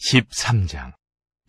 13장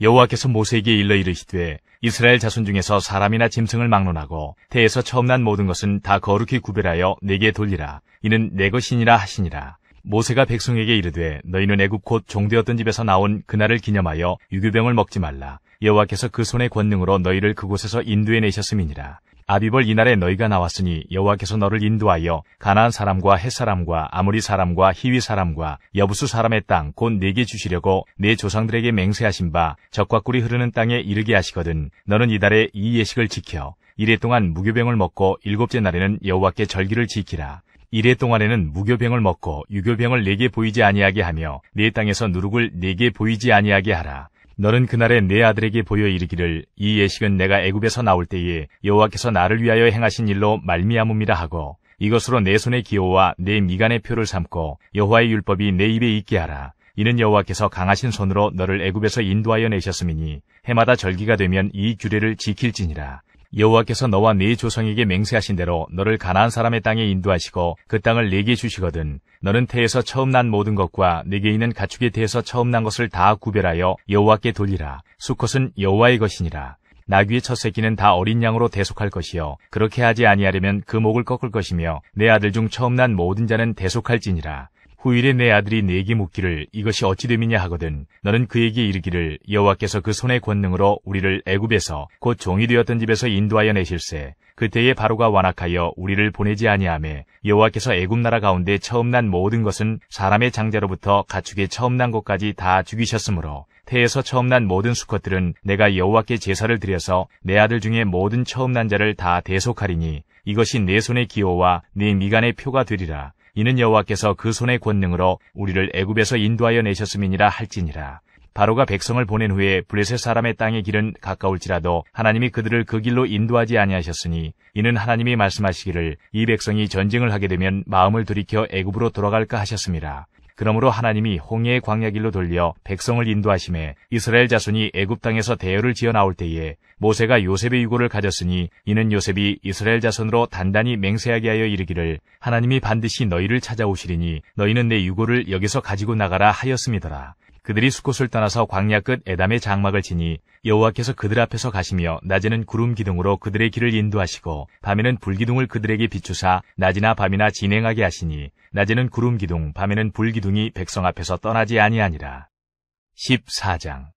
여호와께서 모세에게 일러 이르시되 이스라엘 자손 중에서 사람이나 짐승을 막론하고 태에서 처음 난 모든 것은 다 거룩히 구별하여 내게 돌리라. 이는 내 것이니라 하시니라. 모세가 백성에게 이르되 너희는 애굽 곧 종되었던 집에서 나온 그날을 기념하여 유교병을 먹지 말라. 여호와께서 그 손의 권능으로 너희를 그곳에서 인도해 내셨음이니라. 아비벌 이날에 너희가 나왔으니 여호와께서 너를 인도하여 가나안 사람과 헷사람과 아모리 사람과 히위 사람과 여부수 사람의 땅 곧 내게 주시려고 내 조상들에게 맹세하신 바 젖과 꿀이 흐르는 땅에 이르게 하시거든. 너는 이달에 이 예식을 지켜 이레 동안 무교병을 먹고 일곱째 날에는 여호와께 절기를 지키라. 이레 동안에는 무교병을 먹고 유교병을 내게 보이지 아니하게 하며 내 땅에서 누룩을 내게 보이지 아니하게 하라. 너는 그날에 내 아들에게 보여 이르기를 이 예식은 내가 애굽에서 나올 때에 여호와께서 나를 위하여 행하신 일로 말미암음이라 하고 이것으로 내 손의 기호와 내 미간의 표를 삼고 여호와의 율법이 내 입에 있게 하라. 이는 여호와께서 강하신 손으로 너를 애굽에서 인도하여 내셨음이니 해마다 절기가 되면 이 규례를 지킬지니라. 여호와께서 너와 네 조상에게 맹세하신 대로 너를 가나안 사람의 땅에 인도하시고 그 땅을 내게 주시거든. 너는 태에서 처음 난 모든 것과 내게 있는 가축의 태에서 처음 난 것을 다 구별하여 여호와께 돌리라. 수컷은 여호와의 것이니라. 나귀의 첫 새끼는 다 어린 양으로 대속할 것이요 그렇게 하지 아니하려면 그 목을 꺾을 것이며 내 아들 중 처음 난 모든 자는 대속할지니라. 후일에 내 아들이 내게 묻기를 이것이 어찌 됨이냐 하거든. 너는 그에게 이르기를 여호와께서 그 손의 권능으로 우리를 애굽에서 곧 종이 되었던 집에서 인도하여 내실세. 그때에 바로가 완악하여 우리를 보내지 아니하매 여호와께서 애굽 나라 가운데 처음 난 모든 것은 사람의 장자로부터 가축의 처음 난 것까지 다 죽이셨으므로 태에서 처음 난 모든 수컷들은 내가 여호와께 제사를 드려서 내 아들 중에 모든 처음 난 자를 다 대속하리니 이것이 내 손의 기호와 내 미간의 표가 되리라. 이는 여호와께서 그 손의 권능으로 우리를 애굽에서 인도하여 내셨음이니라 할지니라. 바로가 백성을 보낸 후에 블레셋 사람의 땅의 길은 가까울지라도 하나님이 그들을 그 길로 인도하지 아니하셨으니 이는 하나님이 말씀하시기를 이 백성이 전쟁을 하게 되면 마음을 돌이켜 애굽으로 돌아갈까 하셨음이라. 그러므로 하나님이 홍해의 광야길로 돌려 백성을 인도하심에 이스라엘 자손이 애굽 땅에서 대열을 지어 나올 때에 모세가 요셉의 유고를 가졌으니 이는 요셉이 이스라엘 자손으로 단단히 맹세하게 하여 이르기를 하나님이 반드시 너희를 찾아오시리니 너희는 내 유고를 여기서 가지고 나가라 하였음이더라. 그들이 수콧을 떠나서 광야 끝 에담의 장막을 치니 여호와께서 그들 앞에서 가시며 낮에는 구름 기둥으로 그들의 길을 인도하시고 밤에는 불기둥을 그들에게 비추사 낮이나 밤이나 진행하게 하시니 낮에는 구름 기둥 밤에는 불기둥이 백성 앞에서 떠나지 아니하니라. 14장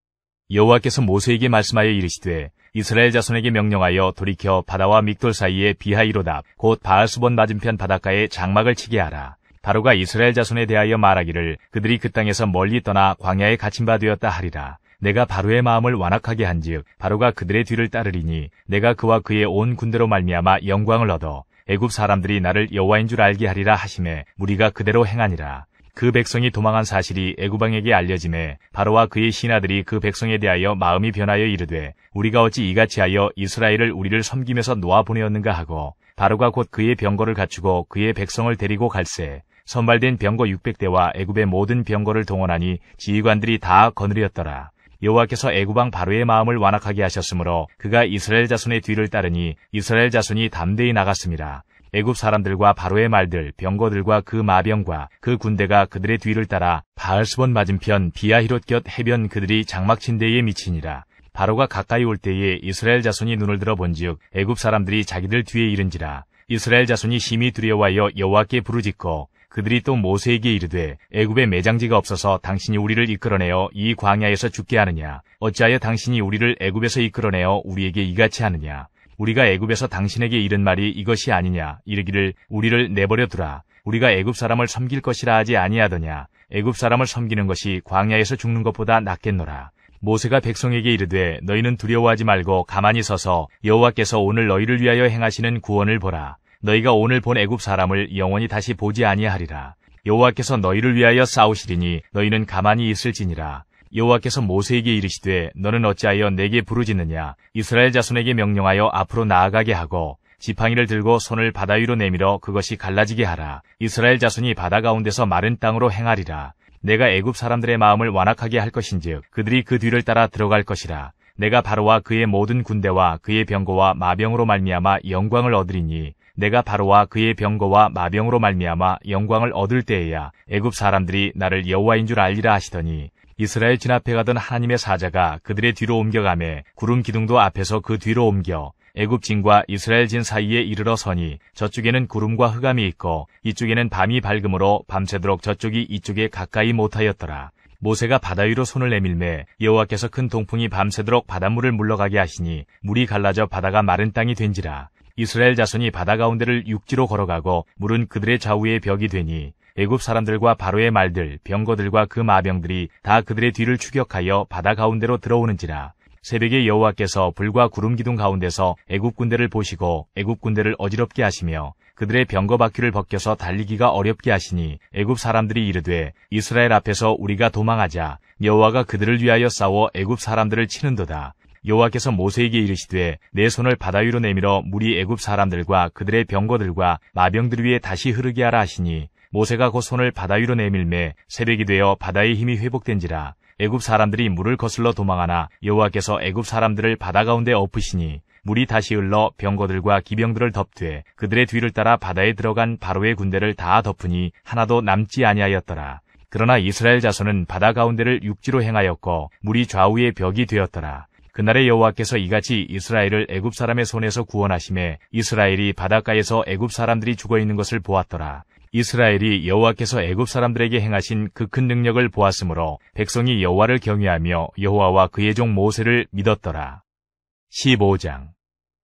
여호와께서 모세에게 말씀하여 이르시되 이스라엘 자손에게 명령하여 돌이켜 바다와 믹돌 사이에 비하이로답 곧 바알수본 맞은편 바닷가에 장막을 치게 하라. 바로가 이스라엘 자손에 대하여 말하기를 그들이 그 땅에서 멀리 떠나 광야에 갇힌 바 되었다 하리라. 내가 바로의 마음을 완악하게 한즉 바로가 그들의 뒤를 따르리니 내가 그와 그의 온 군대로 말미암아 영광을 얻어 애굽 사람들이 나를 여호와인 줄 알게 하리라 하시매 무리가 그대로 행하니라. 그 백성이 도망한 사실이 애굽 왕에게 알려지매 바로와 그의 신하들이 그 백성에 대하여 마음이 변하여 이르되 우리가 어찌 이같이 하여 이스라엘을 우리를 섬김에서 놓아 보내었는가 하고 바로가 곧 그의 병거를 갖추고 그의 백성을 데리고 갈새 선발된 병거 600대와 애굽의 모든 병거를 동원하니 지휘관들이 다 거느렸더라. 여호와께서 애굽 왕 바로의 마음을 완악하게 하셨으므로 그가 이스라엘 자손의 뒤를 따르니 이스라엘 자손이 담대히 나갔습니다. 애굽 사람들과 바로의 말들, 병거들과 그 마병과 그 군대가 그들의 뒤를 따라 바알스본 맞은편 비하히롯 곁 해변 그들이 장막친 데에 미치니라. 바로가 가까이 올 때에 이스라엘 자손이 눈을 들어 본즉 애굽 사람들이 자기들 뒤에 이른지라. 이스라엘 자손이 심히 두려워하여 여호와께 부르짖고 그들이 또 모세에게 이르되 애굽에 매장지가 없어서 당신이 우리를 이끌어내어 이 광야에서 죽게 하느냐. 어찌하여 당신이 우리를 애굽에서 이끌어내어 우리에게 이같이 하느냐. 우리가 애굽에서 당신에게 이른 말이 이것이 아니냐. 이르기를 우리를 내버려 두라. 우리가 애굽 사람을 섬길 것이라 하지 아니하더냐. 애굽 사람을 섬기는 것이 광야에서 죽는 것보다 낫겠노라. 모세가 백성에게 이르되 너희는 두려워하지 말고 가만히 서서 여호와께서 오늘 너희를 위하여 행하시는 구원을 보라. 너희가 오늘 본 애굽 사람을 영원히 다시 보지 아니하리라. 여호와께서 너희를 위하여 싸우시리니 너희는 가만히 있을지니라. 여호와께서 모세에게 이르시되 너는 어찌하여 내게 부르짖느냐. 이스라엘 자손에게 명령하여 앞으로 나아가게 하고 지팡이를 들고 손을 바다 위로 내밀어 그것이 갈라지게 하라. 이스라엘 자손이 바다 가운데서 마른 땅으로 행하리라. 내가 애굽 사람들의 마음을 완악하게 할 것인즉 그들이 그 뒤를 따라 들어갈 것이라. 내가 바로와 그의 모든 군대와 그의 병거와 마병으로 말미암아 영광을 얻으리니 내가 바로와 그의 병거와 마병으로 말미암아 영광을 얻을 때에야 애굽 사람들이 나를 여호와인 줄 알리라 하시더니 이스라엘 진압해 가던 하나님의 사자가 그들의 뒤로 옮겨가매 구름 기둥도 앞에서 그 뒤로 옮겨 애굽 진과 이스라엘 진 사이에 이르러 서니 저쪽에는 구름과 흑암이 있고 이쪽에는 밤이 밝음으로 밤새도록 저쪽이 이쪽에 가까이 못하였더라. 모세가 바다 위로 손을 내밀매 여호와께서 큰 동풍이 밤새도록 바닷물을 물러가게 하시니 물이 갈라져 바다가 마른 땅이 된지라. 이스라엘 자손이 바다 가운데를 육지로 걸어가고 물은 그들의 좌우의 벽이 되니 애굽 사람들과 바로의 말들, 병거들과 그 마병들이 다 그들의 뒤를 추격하여 바다 가운데로 들어오는지라. 새벽에 여호와께서 불과 구름 기둥 가운데서 애굽 군대를 보시고 애굽 군대를 어지럽게 하시며 그들의 병거 바퀴를 벗겨서 달리기가 어렵게 하시니 애굽 사람들이 이르되 이스라엘 앞에서 우리가 도망하자. 여호와가 그들을 위하여 싸워 애굽 사람들을 치는도다. 여호와께서 모세에게 이르시되 내 손을 바다 위로 내밀어 물이 애굽 사람들과 그들의 병거들과 마병들 위에 다시 흐르게 하라 하시니 모세가 그 손을 바다 위로 내밀매 새벽이 되어 바다의 힘이 회복된지라. 애굽 사람들이 물을 거슬러 도망하나 여호와께서 애굽 사람들을 바다 가운데 엎으시니 물이 다시 흘러 병거들과 기병들을 덮되 그들의 뒤를 따라 바다에 들어간 바로의 군대를 다 덮으니 하나도 남지 아니하였더라. 그러나 이스라엘 자손은 바다 가운데를 육지로 행하였고 물이 좌우의 벽이 되었더라. 그날에 여호와께서 이같이 이스라엘을 애굽 사람의 손에서 구원하심에 이스라엘이 바닷가에서 애굽 사람들이 죽어 있는 것을 보았더라. 이스라엘이 여호와께서 애굽 사람들에게 행하신 그 큰 능력을 보았으므로 백성이 여호와를 경외하며 여호와와 그의 종 모세를 믿었더라. 15장.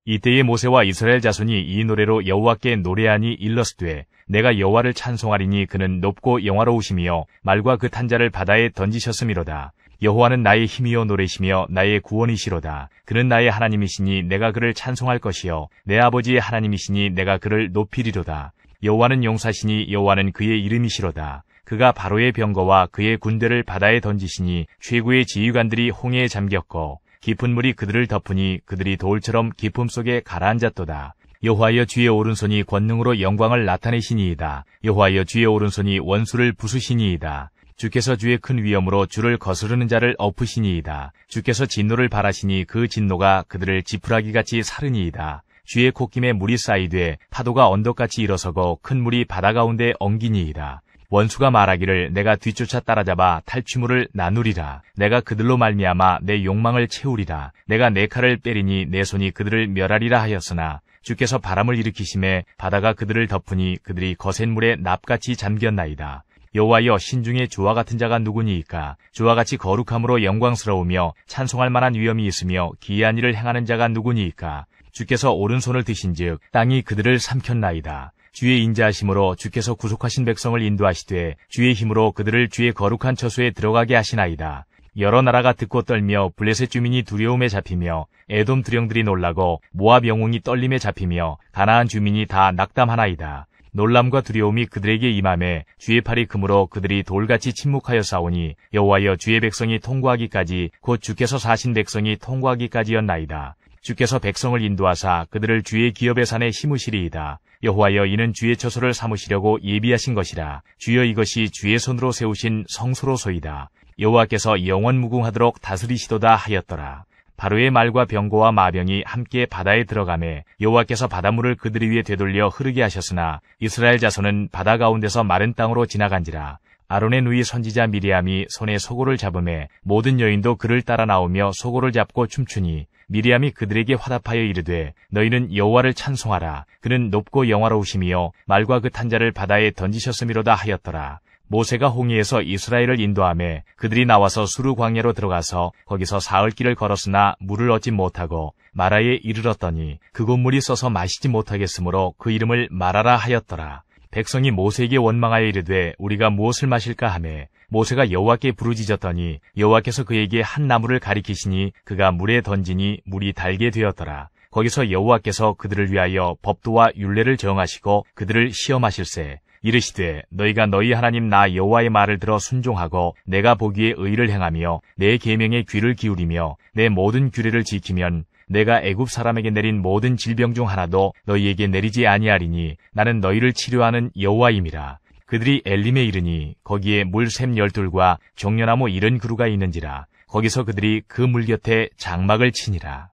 이때에 모세와 이스라엘 자손이 이 노래로 여호와께 노래하니 일렀으되 내가 여호와를 찬송하리니 그는 높고 영화로우시며 말과 그 탄자를 바다에 던지셨음이로다. 여호와는 나의 힘이요 노래시며 나의 구원이시로다. 그는 나의 하나님이시니 내가 그를 찬송할 것이요 내 아버지의 하나님이시니 내가 그를 높이리로다. 여호와는 용사시니 여호와는 그의 이름이시로다. 그가 바로의 병거와 그의 군대를 바다에 던지시니 최고의 지휘관들이 홍해에 잠겼고 깊은 물이 그들을 덮으니 그들이 돌처럼 깊음 속에 가라앉았도다. 여호와여 주의 오른손이 권능으로 영광을 나타내시니이다. 여호와여 주의 오른손이 원수를 부수시니이다. 주께서 주의 큰 위엄으로 주를 거스르는 자를 엎으시니이다. 주께서 진노를 바라시니 그 진노가 그들을 지푸라기같이 사르니이다. 주의 콧김에 물이 쌓이되 파도가 언덕같이 일어서고 큰 물이 바다 가운데 엉기니이다. 원수가 말하기를 내가 뒤쫓아 따라잡아 탈취물을 나누리라. 내가 그들로 말미암아 내 욕망을 채우리라. 내가 내 칼을 때리니 내 손이 그들을 멸하리라 하였으나 주께서 바람을 일으키심에 바다가 그들을 덮으니 그들이 거센 물에 납같이 잠겼나이다. 여호와여 신중에 주와 같은 자가 누구니이까? 주와 같이 거룩함으로 영광스러우며 찬송할 만한 위엄이 있으며 기이한 일을 행하는 자가 누구니이까? 주께서 오른손을 드신즉 땅이 그들을 삼켰나이다. 주의 인자하심으로 주께서 구속하신 백성을 인도하시되 주의 힘으로 그들을 주의 거룩한 처소에 들어가게 하시나이다. 여러 나라가 듣고 떨며 블레셋 주민이 두려움에 잡히며 에돔 두령들이 놀라고 모압 영웅이 떨림에 잡히며 가나안 주민이 다 낙담하나이다. 놀람과 두려움이 그들에게 임함에 주의 팔이 금으로 그들이 돌같이 침묵하여 싸우니 여호와여 주의 백성이 통과하기까지 곧 주께서 사신 백성이 통과하기까지였나이다. 주께서 백성을 인도하사 그들을 주의 기업의 산에 심으시리이다. 여호와여 이는 주의 처소를 삼으시려고 예비하신 것이라. 주여 이것이 주의 손으로 세우신 성소로소이다. 여호와께서 영원무궁하도록 다스리시도다 하였더라. 바로의 말과 병거와 마병이 함께 바다에 들어가매 여호와께서 바닷물을 그들 위에 되돌려 흐르게 하셨으나 이스라엘 자손은 바다 가운데서 마른 땅으로 지나간지라. 아론의 누이 선지자 미리암이 손에 소고를 잡음에 모든 여인도 그를 따라 나오며 소고를 잡고 춤추니 미리암이 그들에게 화답하여 이르되 너희는 여호와를 찬송하라. 그는 높고 영화로우시며 말과 그 탄자를 바다에 던지셨음이로다 하였더라. 모세가 홍해에서 이스라엘을 인도하매 그들이 나와서 수르 광야로 들어가서 거기서 사흘 길을 걸었으나 물을 얻지 못하고 마라에 이르렀더니 그곳 물이 써서 마시지 못하겠으므로 그 이름을 마라라 하였더라. 백성이 모세에게 원망하여 이르되 우리가 무엇을 마실까 하매 모세가 여호와께 부르짖었더니 여호와께서 그에게 한 나무를 가리키시니 그가 물에 던지니 물이 달게 되었더라. 거기서 여호와께서 그들을 위하여 법도와 율례를 정하시고 그들을 시험하실세 이르시되 너희가 너희 하나님 나 여호와의 말을 들어 순종하고 내가 보기에 의를 행하며 내 계명에 귀를 기울이며 내 모든 규례를 지키면 내가 애굽 사람에게 내린 모든 질병 중 하나도 너희에게 내리지 아니하리니 나는 너희를 치료하는 여호와임이라. 그들이 엘림에 이르니 거기에 물샘 12과 종려나무 70그루가 있는지라. 거기서 그들이 그 물 곁에 장막을 치니라.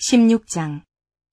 16장.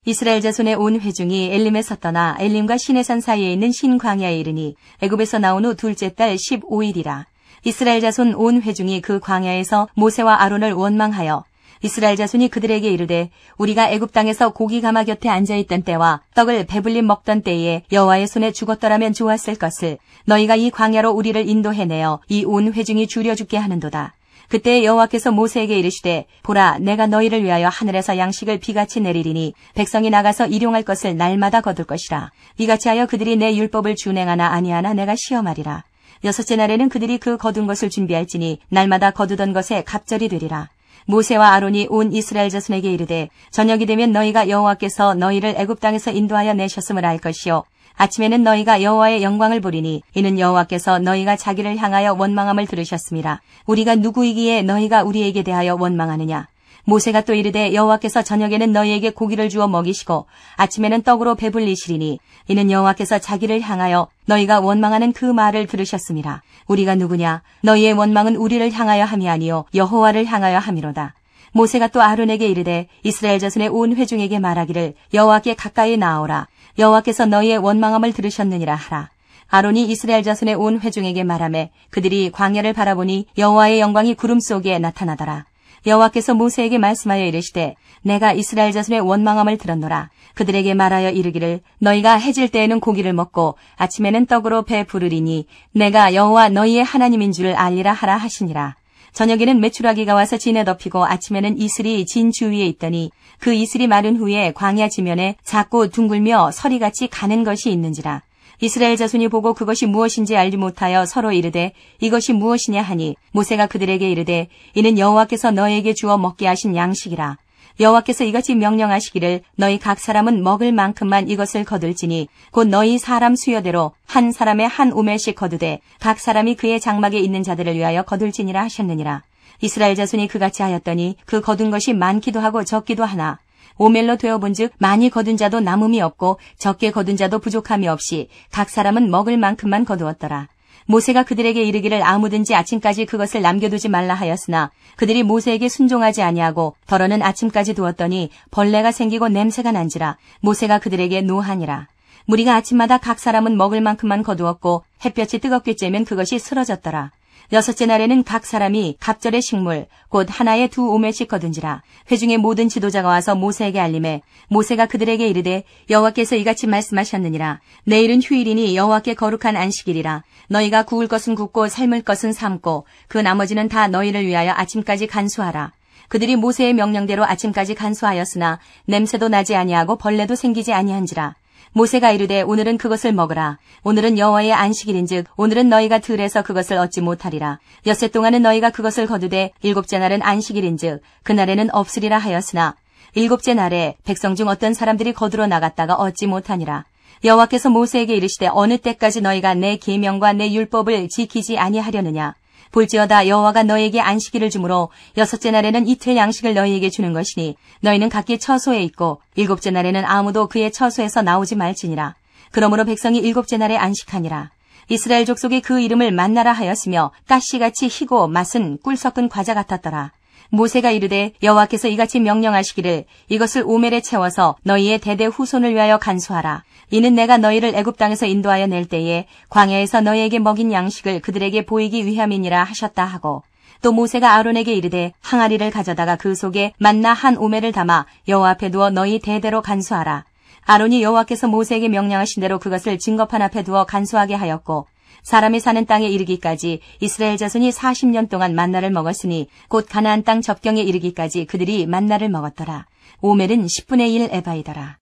이스라엘 자손의 온 회중이 엘림에서 떠나 엘림과 시내산 사이에 있는 신광야에 이르니 애굽에서 나온 후 둘째 달 15일이라. 이스라엘 자손 온 회중이 그 광야에서 모세와 아론을 원망하여 이스라엘 자손이 그들에게 이르되 우리가 애굽 땅에서 고기 가마 곁에 앉아있던 때와 떡을 배불리 먹던 때에 여호와의 손에 죽었더라면 좋았을 것을 너희가 이 광야로 우리를 인도해내어 이 온 회중이 주려 죽게 하는도다. 그때 여호와께서 모세에게 이르시되 보라 내가 너희를 위하여 하늘에서 양식을 비같이 내리리니 백성이 나가서 일용할 것을 날마다 거둘 것이라. 이같이 하여 그들이 내 율법을 준행하나 아니하나 내가 시험하리라. 여섯째 날에는 그들이 그 거둔 것을 준비할지니 날마다 거두던 것에 갑절이 되리라. 모세와 아론이 온 이스라엘 자손에게 이르되 저녁이 되면 너희가 여호와께서 너희를 애굽 땅에서 인도하여 내셨음을 알 것이요 아침에는 너희가 여호와의 영광을 보리니 이는 여호와께서 너희가 자기를 향하여 원망함을 들으셨습니다. 우리가 누구이기에 너희가 우리에게 대하여 원망하느냐. 모세가 또 이르되 여호와께서 저녁에는 너희에게 고기를 주어 먹이시고 아침에는 떡으로 배불리시리니 이는 여호와께서 자기를 향하여 너희가 원망하는 그 말을 들으셨습니다. 우리가 누구냐. 너희의 원망은 우리를 향하여 함이 아니요 여호와를 향하여 함이로다. 모세가 또 아론에게 이르되 이스라엘 자손의 온 회중에게 말하기를 여호와께 가까이 나아오라. 여호와께서 너희의 원망함을 들으셨느니라 하라. 아론이 이스라엘 자손의 온 회중에게 말하매 그들이 광야를 바라보니 여호와의 영광이 구름 속에 나타나더라. 여호와께서 모세에게 말씀하여 이르시되 내가 이스라엘 자손의 원망함을 들었노라. 그들에게 말하여 이르기를 너희가 해질 때에는 고기를 먹고 아침에는 떡으로 배 부르리니 내가 여호와 너희의 하나님인 줄 알리라 하라 하시니라. 저녁에는 메추라기가 와서 진에 덮이고 아침에는 이슬이 진 주위에 있더니 그 이슬이 마른 후에 광야 지면에 작고 둥글며 서리같이 가는 것이 있는지라. 이스라엘 자손이 보고 그것이 무엇인지 알지 못하여 서로 이르되 이것이 무엇이냐 하니 모세가 그들에게 이르되 이는 여호와께서 너에게 주어 먹게 하신 양식이라. 여호와께서 이같이 명령하시기를 너희 각 사람은 먹을 만큼만 이것을 거둘지니 곧 너희 사람 수여대로 한 사람의 한 오멜씩 거두되 각 사람이 그의 장막에 있는 자들을 위하여 거둘지니라 하셨느니라. 이스라엘 자손이 그같이 하였더니 그 거둔 것이 많기도 하고 적기도 하나 오멜로 되어본즉 많이 거둔 자도 남음이 없고 적게 거둔 자도 부족함이 없이 각 사람은 먹을 만큼만 거두었더라. 모세가 그들에게 이르기를 아무든지 아침까지 그것을 남겨두지 말라 하였으나 그들이 모세에게 순종하지 아니하고 더러는 아침까지 두었더니 벌레가 생기고 냄새가 난지라. 모세가 그들에게 노하니라. 무리가 아침마다 각 사람은 먹을 만큼만 거두었고 햇볕이 뜨겁게 쬐면 그것이 쓰러졌더라. 여섯째 날에는 각 사람이 갑절의 식물 곧 하나에 2 오멜씩 거둔지라. 회중의 모든 지도자가 와서 모세에게 알림해 모세가 그들에게 이르되 여호와께서 이같이 말씀하셨느니라. 내일은 휴일이니 여호와께 거룩한 안식일이라. 너희가 구울 것은 굽고 삶을 것은 삶고 그 나머지는 다 너희를 위하여 아침까지 간수하라. 그들이 모세의 명령대로 아침까지 간수하였으나 냄새도 나지 아니하고 벌레도 생기지 아니한지라. 모세가 이르되 오늘은 그것을 먹으라. 오늘은 여호와의 안식일인즉 오늘은 너희가 들에서 그것을 얻지 못하리라. 엿새 동안은 너희가 그것을 거두되 7째 날은 안식일인즉 그날에는 없으리라 하였으나 7째 날에 백성 중 어떤 사람들이 거두러 나갔다가 얻지 못하니라. 여호와께서 모세에게 이르시되 어느 때까지 너희가 내 계명과 내 율법을 지키지 아니하려느냐. 볼지어다 여호와가 너희에게 안식일을 주므로 6째 날에는 이틀 양식을 너희에게 주는 것이니 너희는 각기 처소에 있고 7째 날에는 아무도 그의 처소에서 나오지 말지니라. 그러므로 백성이 7째 날에 안식하니라. 이스라엘 족속이 그 이름을 만나라 하였으며 가시같이 희고 맛은 꿀 섞은 과자 같았더라. 모세가 이르되 여호와께서 이같이 명령하시기를 이것을 오멜에 채워서 너희의 대대 후손을 위하여 간수하라. 이는 내가 너희를 애굽 땅에서 인도하여 낼 때에 광야에서 너희에게 먹인 양식을 그들에게 보이기 위함이니라 하셨다 하고 또 모세가 아론에게 이르되 항아리를 가져다가 그 속에 만나 한 오멜을 담아 여호와 앞에 두어 너희 대대로 간수하라. 아론이 여호와께서 모세에게 명령하신 대로 그것을 증거판 앞에 두어 간수하게 하였고 사람이 사는 땅에 이르기까지 이스라엘 자손이 40년 동안 만나를 먹었으니 곧 가나안 땅 접경에 이르기까지 그들이 만나를 먹었더라. 오멜은 10분의 1 에바이더라.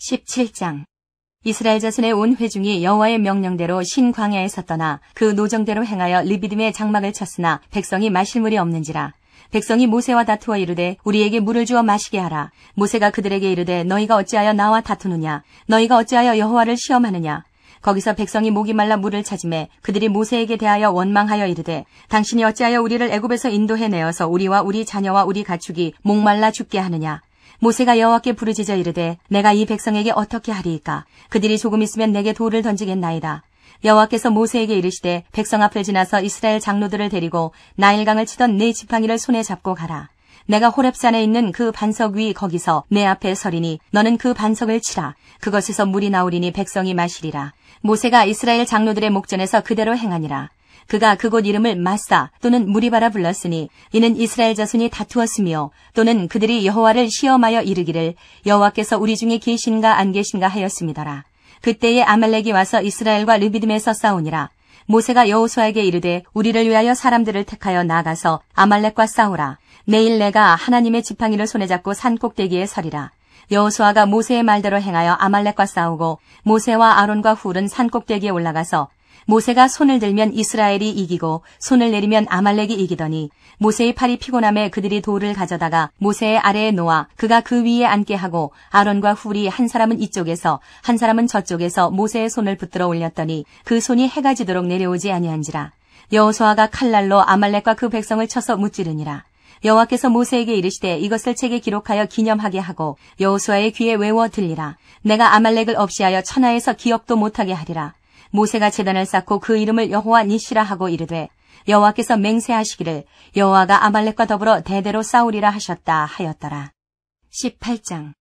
17장. 이스라엘 자손의 온 회중이 여호와의 명령대로 신광야에서 떠나 그 노정대로 행하여 르비딤의 장막을 쳤으나 백성이 마실 물이 없는지라. 백성이 모세와 다투어 이르되 우리에게 물을 주어 마시게 하라. 모세가 그들에게 이르되 너희가 어찌하여 나와 다투느냐. 너희가 어찌하여 여호와를 시험하느냐. 거기서 백성이 목이 말라 물을 찾음에 그들이 모세에게 대하여 원망하여 이르되 당신이 어찌하여 우리를 애굽에서 인도해내어서 우리와 우리 자녀와 우리 가축이 목말라 죽게 하느냐. 모세가 여호와께 부르짖어 이르되 내가 이 백성에게 어떻게 하리이까. 그들이 조금 있으면 내게 돌을 던지겠나이다. 여호와께서 모세에게 이르시되 백성 앞을 지나서 이스라엘 장로들을 데리고 나일강을 치던 네 지팡이를 손에 잡고 가라. 내가 호렙산에 있는 그 반석 위 거기서 내 앞에 서리니 너는 그 반석을 치라. 그것에서 물이 나오리니 백성이 마시리라. 모세가 이스라엘 장로들의 목전에서 그대로 행하니라. 그가 그곳 이름을 마사 또는 무리바라 불렀으니 이는 이스라엘 자손이 다투었으며 또는 그들이 여호와를 시험하여 이르기를 여호와께서 우리 중에 계신가 안 계신가 하였음이더라. 그때에 아말렉이 와서 이스라엘과 르비딤에서 싸우니라. 모세가 여호수아에게 이르되 우리를 위하여 사람들을 택하여 나가서 아말렉과 싸우라. 내일 내가 하나님의 지팡이를 손에 잡고 산 꼭대기에 서리라. 여호수아가 모세의 말대로 행하여 아말렉과 싸우고 모세와 아론과 훌은 산 꼭대기에 올라가서 모세가 손을 들면 이스라엘이 이기고 손을 내리면 아말렉이 이기더니 모세의 팔이 피곤함에 그들이 돌을 가져다가 모세의 아래에 놓아 그가 그 위에 앉게 하고 아론과 훌이 한 사람은 이쪽에서 한 사람은 저쪽에서 모세의 손을 붙들어 올렸더니 그 손이 해가 지도록 내려오지 아니한지라. 여호수아가 칼날로 아말렉과 그 백성을 쳐서 무찌르니라. 여호와께서 모세에게 이르시되 이것을 책에 기록하여 기념하게 하고 여호수아의 귀에 외워 들리라. 내가 아말렉을 없이하여 천하에서 기억도 못하게 하리라. 모세가 제단을 쌓고 그 이름을 여호와 니시라 하고 이르되 여호와께서 맹세하시기를 여호와가 아말렉과 더불어 대대로 싸우리라 하셨다 하였더라. 18장.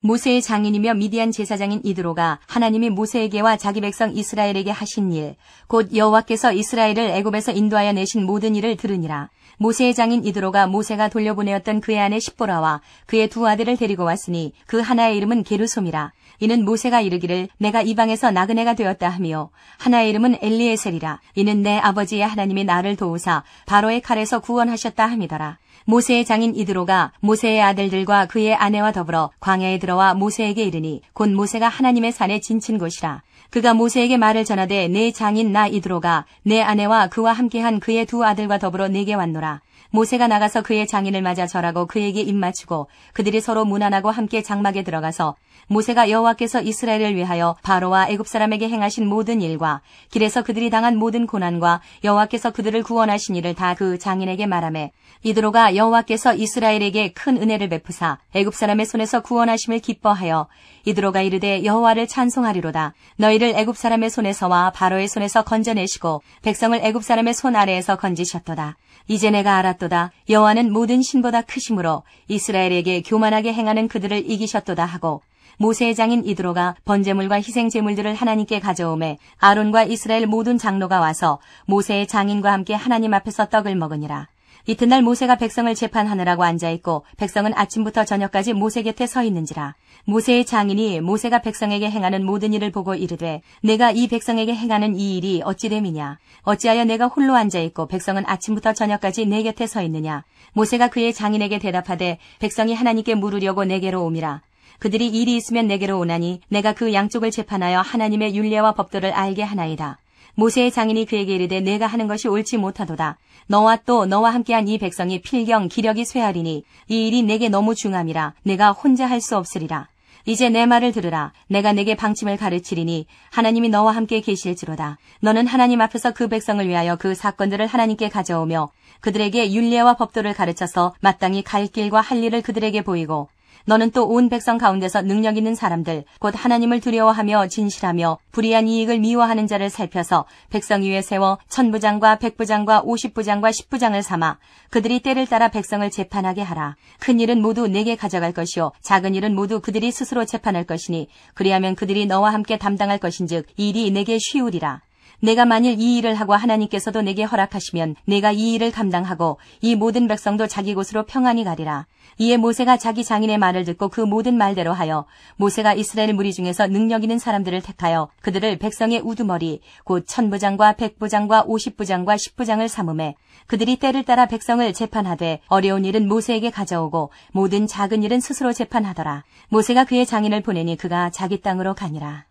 모세의 장인이며 미디안 제사장인 이드로가 하나님이 모세에게와 자기 백성 이스라엘에게 하신 일, 곧 여호와께서 이스라엘을 애굽에서 인도하여 내신 모든 일을 들으니라. 모세의 장인 이드로가 모세가 돌려보내었던 그의 아내 십보라와 그의 두 아들을 데리고 왔으니 그 하나의 이름은 게르솜이라. 이는 모세가 이르기를 내가 이방에서 나그네가 되었다 하며 하나의 이름은 엘리에셀이라. 이는 내 아버지의 하나님이 나를 도우사 바로의 칼에서 구원하셨다 함이더라. 모세의 장인 이드로가 모세의 아들들과 그의 아내와 더불어 광야에 들어와 모세에게 이르니 곧 모세가 하나님의 산에 진친 곳이라. 그가 모세에게 말을 전하되 내 장인 나 이드로가 내 아내와 그와 함께한 그의 두 아들과 더불어 내게 왔노라. 모세가 나가서 그의 장인을 맞아 절하고 그에게 입맞추고 그들이 서로 문안하고 함께 장막에 들어가서 모세가 여호와께서 이스라엘을 위하여 바로와 애굽 사람에게 행하신 모든 일과 길에서 그들이 당한 모든 고난과 여호와께서 그들을 구원하신 일을 다 그 장인에게 말하매 이드로가 여호와께서 이스라엘에게 큰 은혜를 베푸사 애굽 사람의 손에서 구원하심을 기뻐하여 이드로가 이르되 여호와를 찬송하리로다. 너희를 애굽 사람의 손에서와 바로의 손에서 건져내시고 백성을 애굽 사람의 손 아래에서 건지셨도다. 이제 내가 알았도다. 여호와는 모든 신보다 크심으로 이스라엘에게 교만하게 행하는 그들을 이기셨도다 하고 모세의 장인 이드로가 번제물과 희생제물들을 하나님께 가져오매 아론과 이스라엘 모든 장로가 와서 모세의 장인과 함께 하나님 앞에서 떡을 먹으니라. 이튿날 모세가 백성을 재판하느라고 앉아있고 백성은 아침부터 저녁까지 모세 곁에 서 있는지라. 모세의 장인이 모세가 백성에게 행하는 모든 일을 보고 이르되 내가 이 백성에게 행하는 이 일이 어찌 됨이냐. 어찌하여 내가 홀로 앉아있고 백성은 아침부터 저녁까지 내 곁에 서 있느냐. 모세가 그의 장인에게 대답하되 백성이 하나님께 물으려고 내게로 옴이라. 그들이 일이 있으면 내게로 오나니 내가 그 양쪽을 재판하여 하나님의 율례와 법도를 알게 하나이다. 모세의 장인이 그에게 이르되 내가 하는 것이 옳지 못하도다. 너와 또 너와 함께한 이 백성이 필경 기력이 쇠하리니 이 일이 내게 너무 중함이라. 내가 혼자 할 수 없으리라. 이제 내 말을 들으라. 내가 내게 방침을 가르치리니 하나님이 너와 함께 계실지로다. 너는 하나님 앞에서 그 백성을 위하여 그 사건들을 하나님께 가져오며 그들에게 율례와 법도를 가르쳐서 마땅히 갈 길과 할 일을 그들에게 보이고 너는 또 온 백성 가운데서 능력 있는 사람들 곧 하나님을 두려워하며 진실하며 불의한 이익을 미워하는 자를 살펴서 백성 위에 세워 천부장과 백부장과 50부장과 10부장을 삼아 그들이 때를 따라 백성을 재판하게 하라. 큰 일은 모두 내게 가져갈 것이요 작은 일은 모두 그들이 스스로 재판할 것이니 그리하면 그들이 너와 함께 담당할 것인즉 일이 내게 쉬우리라. 내가 만일 이 일을 하고 하나님께서도 내게 허락하시면 내가 이 일을 감당하고 이 모든 백성도 자기 곳으로 평안히 가리라. 이에 모세가 자기 장인의 말을 듣고 그 모든 말대로 하여 모세가 이스라엘 무리 중에서 능력 있는 사람들을 택하여 그들을 백성의 우두머리 곧 천부장과 백부장과 50부장과 10부장을 삼음해 그들이 때를 따라 백성을 재판하되 어려운 일은 모세에게 가져오고 모든 작은 일은 스스로 재판하더라. 모세가 그의 장인을 보내니 그가 자기 땅으로 가니라.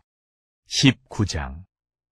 19장.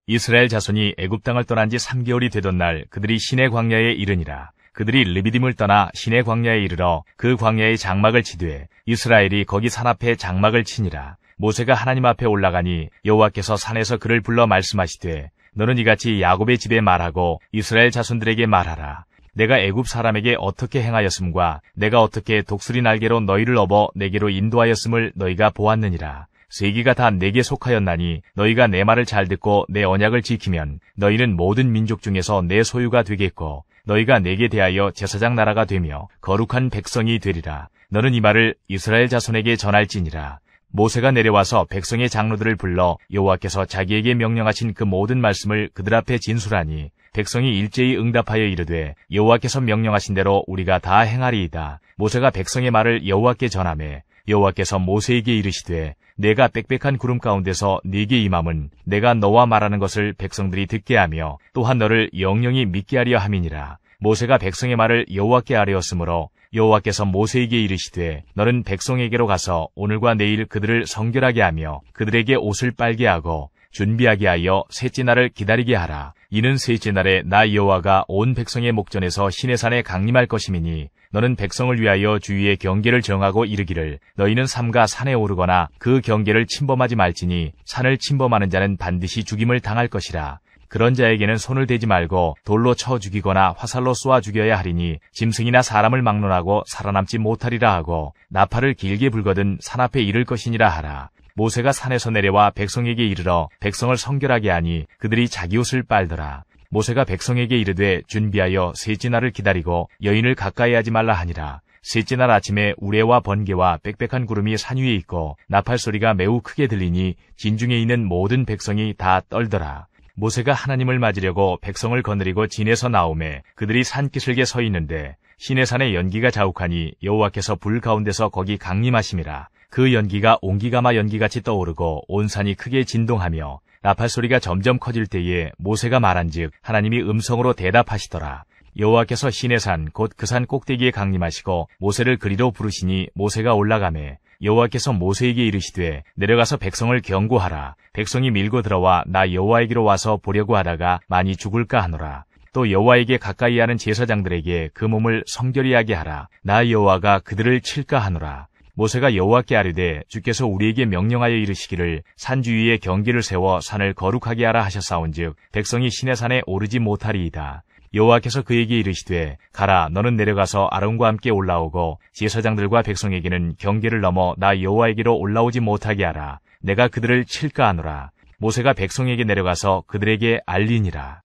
이스라엘 자손이 애굽 땅을 떠난 지 3개월이 되던 날 그들이 시내 광야에 이르니라. 그들이 르비딤을 떠나 시내 광야에 이르러 그 광야의 장막을 치되 이스라엘이 거기 산 앞에 장막을 치니라. 모세가 하나님 앞에 올라가니 여호와께서 산에서 그를 불러 말씀하시되 너는 이같이 야곱의 집에 말하고 이스라엘 자손들에게 말하라. 내가 애굽 사람에게 어떻게 행하였음과 내가 어떻게 독수리 날개로 너희를 업어 내게로 인도하였음을 너희가 보았느니라. 세기가 다 내게 속하였나니 너희가 내 말을 잘 듣고 내 언약을 지키면 너희는 모든 민족 중에서 내 소유가 되겠고 너희가 내게 대하여 제사장 나라가 되며 거룩한 백성이 되리라. 너는 이 말을 이스라엘 자손에게 전할지니라. 모세가 내려와서 백성의 장로들을 불러 여호와께서 자기에게 명령하신 그 모든 말씀을 그들 앞에 진술하니 백성이 일제히 응답하여 이르되 여호와께서 명령하신 대로 우리가 다 행하리이다. 모세가 백성의 말을 여호와께 전하매 여호와께서 모세에게 이르시되 내가 빽빽한 구름 가운데서 네게 임함은 내가 너와 말하는 것을 백성들이 듣게 하며 또한 너를 영영히 믿게 하려 함이니라. 모세가 백성의 말을 여호와께 아뢰었으므로 여호와께서 모세에게 이르시되 너는 백성에게로 가서 오늘과 내일 그들을 성결하게 하며 그들에게 옷을 빨게 하고 준비하게 하여 셋째 날을 기다리게 하라. 이는 셋째 날에 나 여호와가 온 백성의 목전에서 시내산에 강림할 것임이니 너는 백성을 위하여 주위의 경계를 정하고 이르기를 너희는 삼가 산에 오르거나 그 경계를 침범하지 말지니 산을 침범하는 자는 반드시 죽임을 당할 것이라. 그런 자에게는 손을 대지 말고 돌로 쳐 죽이거나 화살로 쏘아 죽여야 하리니 짐승이나 사람을 막론하고 살아남지 못하리라 하고 나팔을 길게 불거든 산 앞에 이를 것이니라 하라. 모세가 산에서 내려와 백성에게 이르러 백성을 성결하게 하니 그들이 자기 옷을 빨더라. 모세가 백성에게 이르되 준비하여 셋째 날을 기다리고 여인을 가까이 하지 말라 하니라. 셋째 날 아침에 우레와 번개와 빽빽한 구름이 산 위에 있고 나팔 소리가 매우 크게 들리니 진중에 있는 모든 백성이 다 떨더라. 모세가 하나님을 맞으려고 백성을 거느리고 진에서 나오매 그들이 산기슭에 서 있는데 시내산의 연기가 자욱하니 여호와께서 불 가운데서 거기 강림하심이라. 그 연기가 옹기가마 연기같이 떠오르고 온 산이 크게 진동하며 나팔 소리가 점점 커질 때에 모세가 말한즉 하나님이 음성으로 대답하시더라. 여호와께서 시내산 곧 그 산 꼭대기에 강림하시고 모세를 그리로 부르시니 모세가 올라가매 여호와께서 모세에게 이르시되 내려가서 백성을 경고하라. 백성이 밀고 들어와 나 여호와에게로 와서 보려고 하다가 많이 죽을까 하노라. 또 여호와에게 가까이 하는 제사장들에게 그 몸을 성결히 하게 하라. 나 여호와가 그들을 칠까 하노라. 모세가 여호와께 아뢰되 주께서 우리에게 명령하여 이르시기를 산 주위에 경계를 세워 산을 거룩하게 하라 하셨사온즉 백성이 시내산에 오르지 못하리이다. 여호와께서 그에게 이르시되 가라. 너는 내려가서 아론과 함께 올라오고 제사장들과 백성에게는 경계를 넘어 나 여호와에게로 올라오지 못하게 하라. 내가 그들을 칠까 하노라. 모세가 백성에게 내려가서 그들에게 알리니라.